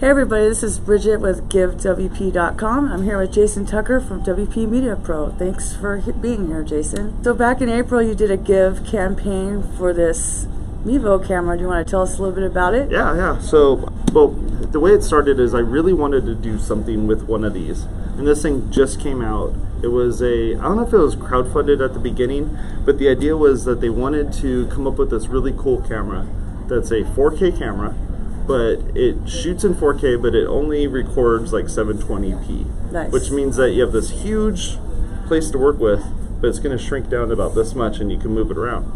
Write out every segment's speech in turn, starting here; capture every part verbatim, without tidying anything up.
Hey everybody, this is Bridget with Give W P dot com. I'm here with Jason Tucker from W P Media Pro. Thanks for being here, Jason. So back in April, you did a Give campaign for this Mevo camera. Do you want to tell us a little bit about it? Yeah, yeah. So, well, the way it started is I really wanted to do something with one of these. And this thing just came out. It was a, I don't know if it was crowdfunded at the beginning, but the idea was that they wanted to come up with this really cool camera that's a four K camera, but it shoots in four K, but it only records like seven twenty p. Nice. Which means that you have this huge place to work with, but it's gonna shrink down to about this much and you can move it around.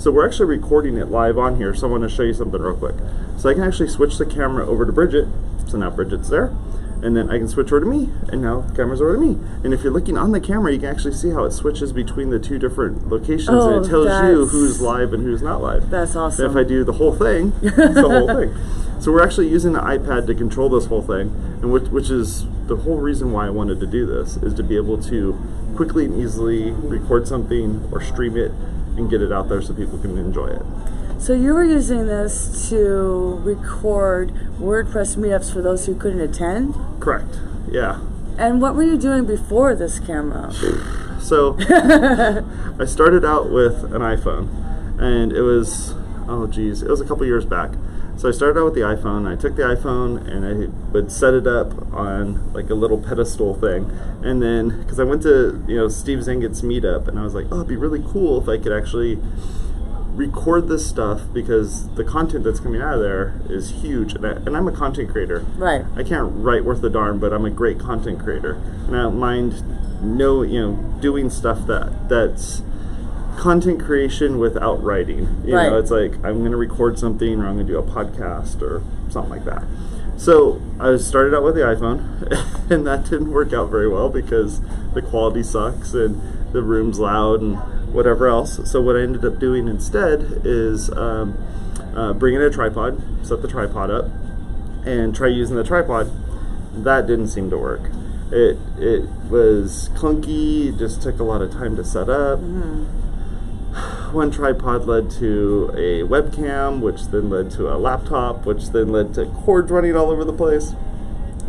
So we're actually recording it live on here, so I wanna show you something real quick. So I can actually switch the camera over to Bridget, so now Bridget's there, and then I can switch over to me, and now the camera's over to me. And if you're looking on the camera, you can actually see how it switches between the two different locations, oh, and it tells you who's live and who's not live. That's awesome. And if I do the whole thing, it's the whole thing. So we're actually using the iPad to control this whole thing, and which, which is the whole reason why I wanted to do this, is to be able to quickly and easily record something or stream it and get it out there so people can enjoy it. So you were using this to record WordPress meetups for those who couldn't attend? Correct, yeah. And what were you doing before this camera? So I started out with an iPhone, and it was, oh geez, it was a couple years back. So I started out with the iPhone. I took the iPhone and I would set it up on like a little pedestal thing, and then because I went to you know Steve Zanget's meetup, and I was like, oh, it'd be really cool if I could actually record this stuff, because the content that's coming out of there is huge, and, I, and I'm a content creator. Right. I can't write worth a darn, but I'm a great content creator, and I don't mind no you know doing stuff that that's. Content creation without writing. You right. know, it's like I'm going to record something, or I'm going to do a podcast or something like that. So I started out with the iPhone, and that didn't work out very well because the quality sucks and the room's loud and whatever else. So what I ended up doing instead is um, uh, bring in a tripod, set the tripod up, and try using the tripod. That didn't seem to work. It, it was clunky, it just took a lot of time to set up. Mm-hmm. One tripod led to a webcam, which then led to a laptop, which then led to cords running all over the place.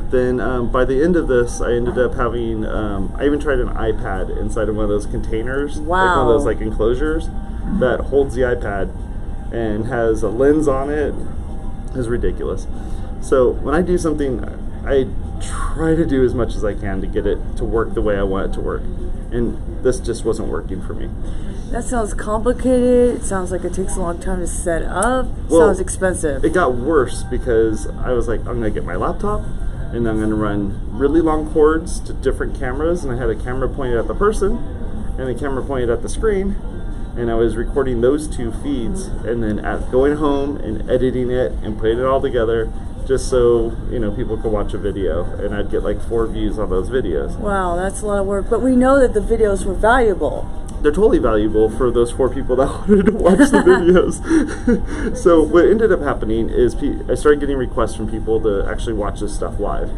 Then um, by the end of this, I ended up having, um, I even tried an iPad inside of one of those containers. Wow. Like one of those like enclosures that holds the iPad and has a lens on it. It's ridiculous. So when I do something, I try to do as much as I can to get it to work the way I want it to work. And this just wasn't working for me. That sounds complicated. It sounds like it takes a long time to set up. Well, sounds expensive. It got worse because I was like, I'm going to get my laptop, and I'm going to run really long cords to different cameras. And I had a camera pointed at the person and a camera pointed at the screen. And I was recording those two feeds, and then at going home and editing it and putting it all together just so you know people could watch a video, and I'd get like four views on those videos. Wow, that's a lot of work. But we know that the videos were valuable. They're totally valuable for those four people that wanted to watch the videos. So what ended up happening is pe I started getting requests from people to actually watch this stuff live.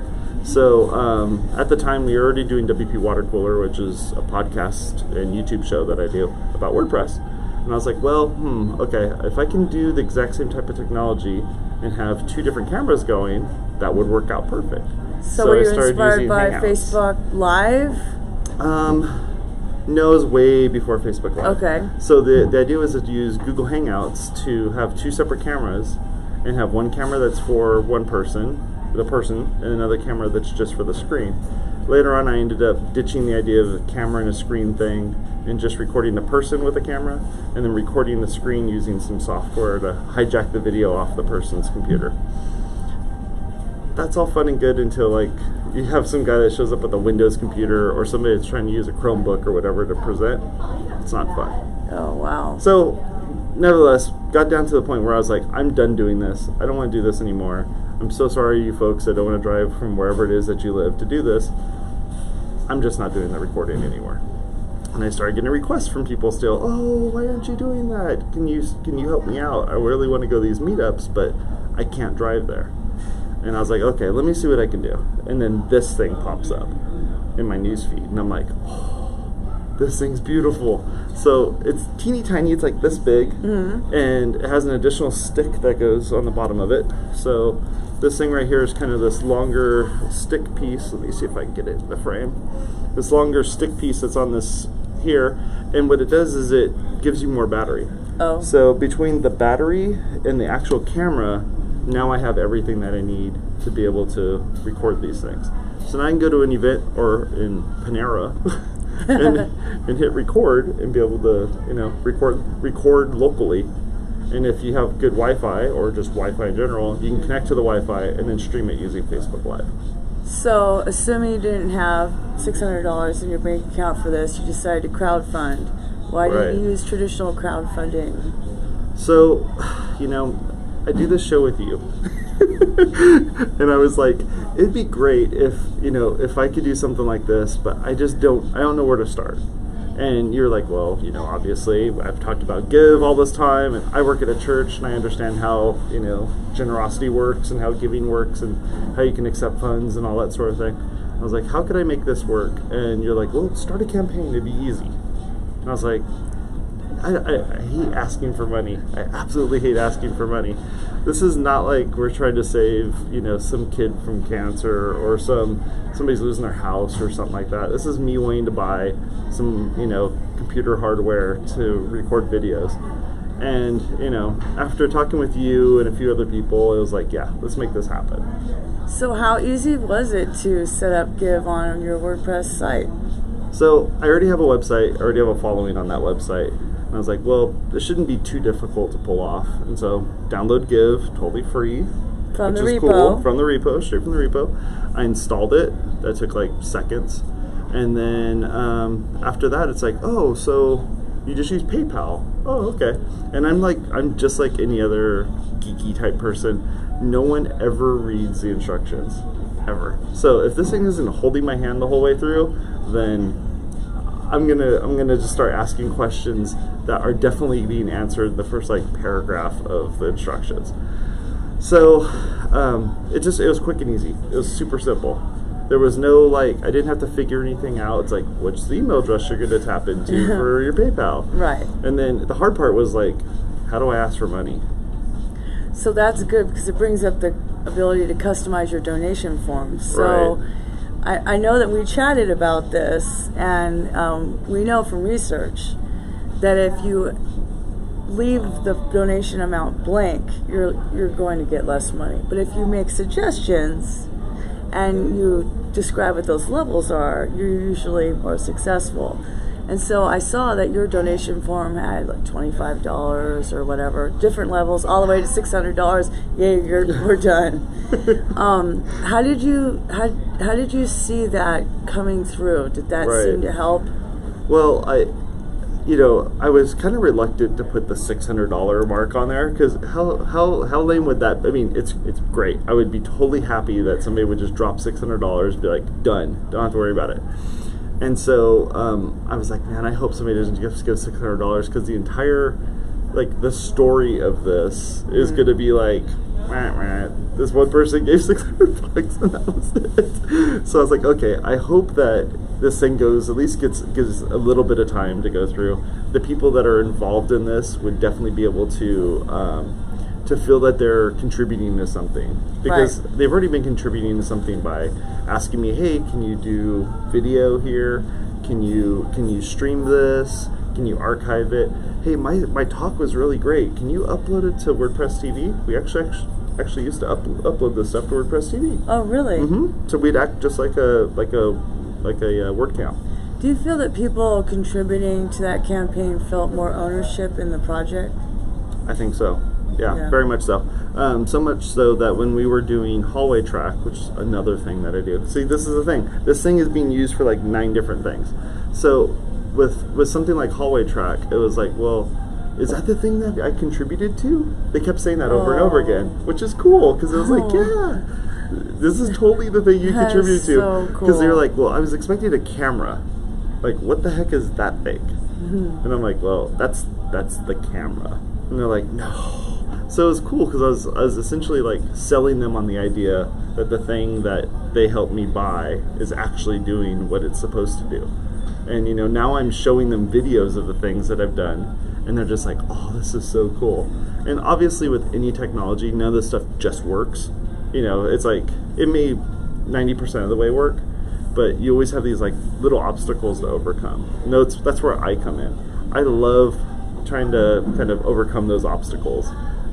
So um, at the time, we were already doing W P Water Cooler, which is a podcast and YouTube show that I do about WordPress. And I was like, well, hmm, okay, if I can do the exact same type of technology and have two different cameras going, that would work out perfect. So, so were you inspired by Hangouts. Facebook Live? Um... No, it was way before Facebook Live. Okay. So the, the idea was to use Google Hangouts to have two separate cameras, and have one camera that's for one person, the person, and another camera that's just for the screen. Later on, I ended up ditching the idea of a camera and a screen thing, and just recording the person with a camera, and then recording the screen using some software to hijack the video off the person's computer. That's all fun and good until like you have some guy that shows up with a Windows computer, or somebody that's trying to use a Chromebook or whatever to present. It's not fun. Oh wow. So nevertheless, got down to the point where I was like, I'm done doing this. I don't want to do this anymore. I'm so sorry you folks. I don't want to drive from wherever it is that you live to do this. I'm just not doing the recording anymore. And I started getting requests from people still, oh, why aren't you doing that? Can you, can you help me out? I really want to go to these meetups, but I can't drive there. And I was like, okay, let me see what I can do. And then this thing pops up in my newsfeed. And I'm like, oh, this thing's beautiful. So it's teeny tiny, it's like this big, mm-hmm. and it has an additional stick that goes on the bottom of it. So this thing right here is kind of this longer stick piece. Let me see if I can get it in the frame. This longer stick piece that's on this here, and what it does is it gives you more battery. Oh. So between the battery and the actual camera, now I have everything that I need to be able to record these things. So now I can go to an event or in Panera. and, and hit record and be able to, you know, record record locally. And if you have good Wi-Fi or just Wi-Fi in general, you can connect to the Wi-Fi and then stream it using Facebook Live. So, assuming you didn't have six hundred dollars in your bank account for this, you decided to crowdfund. Why right. didn't you use traditional crowdfunding? So, you know, I do this show with you. And I was like, it'd be great if, you know, if I could do something like this, but I just don't, I don't know where to start. And you're like, well, you know, obviously I've talked about give all this time, and I work at a church, and I understand how, you know, generosity works and how giving works and how you can accept funds and all that sort of thing. I was like, how could I make this work? And you're like, well, start a campaign, it'd be easy. And I was like, I, I, I hate asking for money. I absolutely hate asking for money. This is not like we're trying to save, you know, some kid from cancer or some somebody's losing their house or something like that. This is me wanting to buy some, you know, computer hardware to record videos. And, you know, after talking with you and a few other people, it was like, yeah, let's make this happen. So how easy was it to set up Give on your WordPress site? So I already have a website. I already have a following on that website. And I was like, well, this shouldn't be too difficult to pull off. And so download Give, totally free. From the repo. Cool. From the repo, straight from the repo. I installed it. That took like seconds. And then um, after that, it's like, oh, so you just use PayPal. Oh, okay. And I'm like, I'm just like any other geeky type person. No one ever reads the instructions, ever. So if this thing isn't holding my hand the whole way through, then I'm gonna I'm gonna just start asking questions that are definitely being answered in the first like paragraph of the instructions. So um, it just it was quick and easy. It was super simple. There was no like I didn't have to figure anything out. It's like what's the email address you're gonna tap into for your PayPal? Right. And then the hard part was like, how do I ask for money? So that's good because it brings up the ability to customize your donation form. So. Right. I, I know that we chatted about this, and um, we know from research that if you leave the donation amount blank, you're you're going to get less money. But if you make suggestions and you describe what those levels are, you're usually more successful. And so I saw that your donation form had like twenty-five dollars or whatever, different levels, all the way to six hundred dollars. Yay, you're, we're done. um, how did you how how did you see that coming through? Did that right. seem to help? Well, I, you know, I was kind of reluctant to put the six hundred dollar mark on there because how how how lame would that? I mean, it's it's great. I would be totally happy that somebody would just drop six hundred dollars and be like, done. Don't have to worry about it. And so um, I was like, man, I hope somebody doesn't just give six hundred dollars because the entire, like, the story of this is going to be like, wah, wah, this one person gave six hundred bucks and that was it. So I was like, okay, I hope that this thing goes, at least gets gives a little bit of time to go through. The people that are involved in this would definitely be able to, um, to feel that they're contributing to something. Because right. they've already been contributing to something by asking me, hey, can you do video here? Can you can you stream this? Can you archive it? Hey, my, my talk was really great. Can you upload it to WordPress T V? We actually actually used to up, upload this stuff to WordPress T V. Oh, really? Mm-hmm. So we'd act just like a like a like a uh, WordCamp. Do you feel that people contributing to that campaign felt more ownership in the project? I think so. Yeah, yeah, very much so. Um, so much so that when we were doing hallway track, which is another thing that I do. See, this is the thing. This thing is being used for like nine different things. So with with something like hallway track, it was like, well, is that the thing that I contributed to? They kept saying that over oh. and over again, which is cool because it was oh. like, yeah, this is totally the thing you contributed so to. Because cool. they were like, well, I was expecting a camera. Like, what the heck is that thing? Mm-hmm. And I'm like, well, that's that's the camera. And they're like, no. So it was cool because I was, I was essentially like selling them on the idea that the thing that they helped me buy is actually doing what it's supposed to do. And you know, now I'm showing them videos of the things that I've done, and they're just like, oh, this is so cool. And obviously with any technology, none of this stuff just works. You know, it's like, it may ninety percent of the way work, but you always have these like little obstacles to overcome. No, it's, that's where I come in. I love trying to kind of overcome those obstacles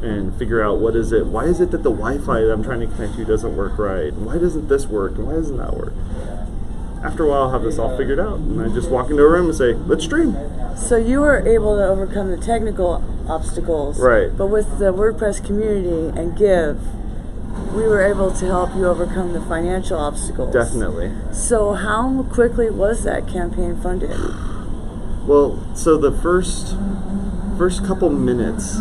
and figure out what is it, why is it that the Wi-Fi that I'm trying to connect to doesn't work right? Why doesn't this work? Why doesn't that work? After a while, I'll have this all figured out, and I just walk into a room and say, let's stream. So you were able to overcome the technical obstacles, right? But with the WordPress community and Give, we were able to help you overcome the financial obstacles. Definitely. So how quickly was that campaign funded? Well, so the first first couple minutes,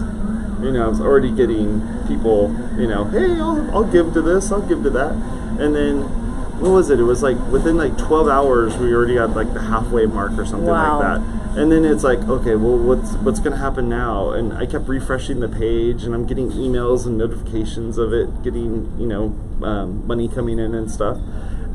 you know, I was already getting people, you know, hey, I'll, I'll give to this, I'll give to that. And then, what was it? It was like within like twelve hours, we already got like the halfway mark or something wow. like that. And then it's like, okay, well, what's what's going to happen now? And I kept refreshing the page, and I'm getting emails and notifications of it, getting, you know, um, money coming in and stuff.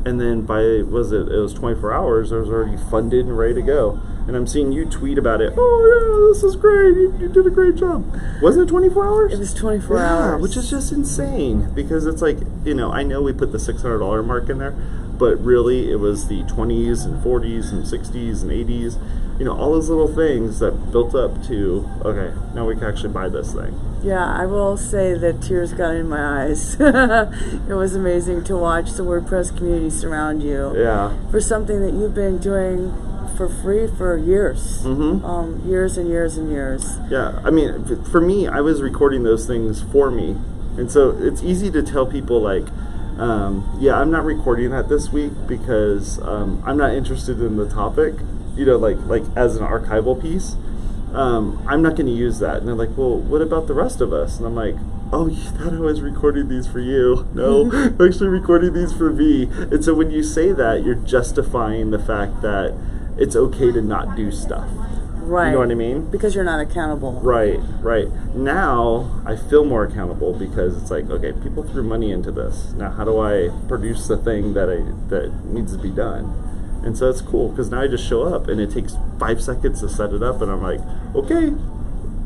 And then by, what was it? It was twenty-four hours. I was already funded and ready to go. And I'm seeing you tweet about it. Oh, yeah, this is great. You, you did a great job. Wasn't it twenty-four hours? It was twenty-four yeah, hours. Which is just insane, because it's like, you know, I know we put the six hundred dollar mark in there, but really it was the twenties and forties and sixties and eighties. You know, all those little things that built up to, okay, now we can actually buy this thing. Yeah, I will say that tears got in my eyes. It was amazing to watch the WordPress community surround you. Yeah. For something that you've been doing for free for years, mm-hmm. um, years and years and years. Yeah, I mean, for me, I was recording those things for me, and so it's easy to tell people like, um, yeah, I'm not recording that this week because um, I'm not interested in the topic, you know, like like as an archival piece. Um, I'm not going to use that. And they're like, well, what about the rest of us? And I'm like, oh, you thought I was recording these for you. No, I'm actually recording these for me. And so when you say that, you're justifying the fact that it's okay to not do stuff. Right. You know what I mean? Because you're not accountable. Right, right. Now, I feel more accountable because it's like, okay, people threw money into this. Now, how do I produce the thing that I that needs to be done? And so it's cool, because now I just show up, and it takes five seconds to set it up, and I'm like, okay,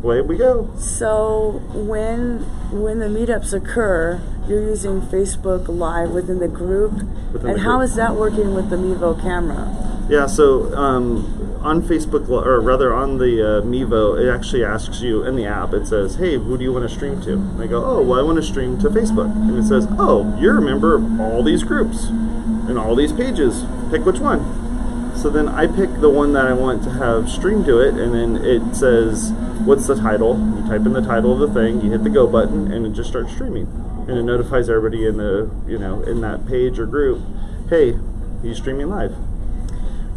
away we go. So when when the meetups occur, you're using Facebook Live within the group, within and the how group. Is that working with the Mevo camera? Yeah, so um, on Facebook, or rather on the uh, Mevo, it actually asks you in the app, it says, hey, who do you want to stream to? And I go, oh, well, I want to stream to Facebook. And it says, oh, you're a member of all these groups and all these pages. Pick which one. So then I pick the one that I want to have stream to it, and then it says, what's the title? You type in the title of the thing, you hit the go button, and it just starts streaming. And it notifies everybody in the, you know, in that page or group, hey, he's streaming live.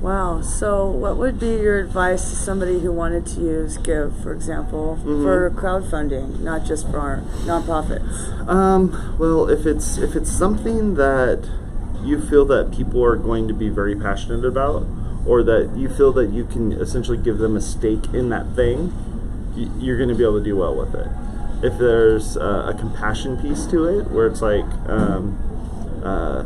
Wow. So what would be your advice to somebody who wanted to use Give, for example, mm-hmm. for crowdfunding, not just for our nonprofits? Um, well, if it's if it's something that you feel that people are going to be very passionate about, or that you feel that you can essentially give them a stake in that thing, you're going to be able to do well with it. If there's uh, a compassion piece to it, where it's like, um, uh,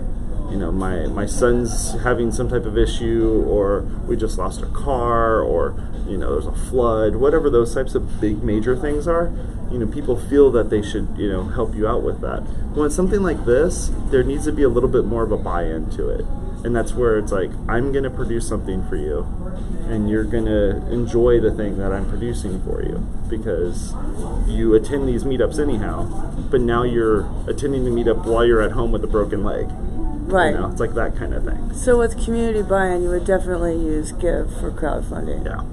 you know, my, my son's having some type of issue, or we just lost a car, or, you know, there's a flood, whatever those types of big major things are, you know, people feel that they should, you know, help you out with that. When it's something like this, there needs to be a little bit more of a buy-in to it. And that's where it's like, I'm going to produce something for you, and you're going to enjoy the thing that I'm producing for you, because you attend these meetups anyhow, but now you're attending the meetup while you're at home with a broken leg. Right. You know, it's like that kind of thing. So with community buy-in, you would definitely use Give for crowdfunding. Yeah.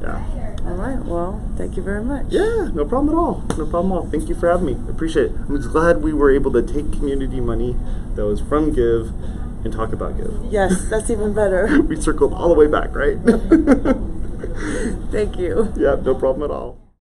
Yeah. All right. Well, thank you very much. Yeah, no problem at all. No problem at all. Thank you for having me. I appreciate it. I'm just glad we were able to take community money that was from Give and talk about Give. Yes, that's even better. We circled all the way back, right? Thank you. Yeah, no problem at all.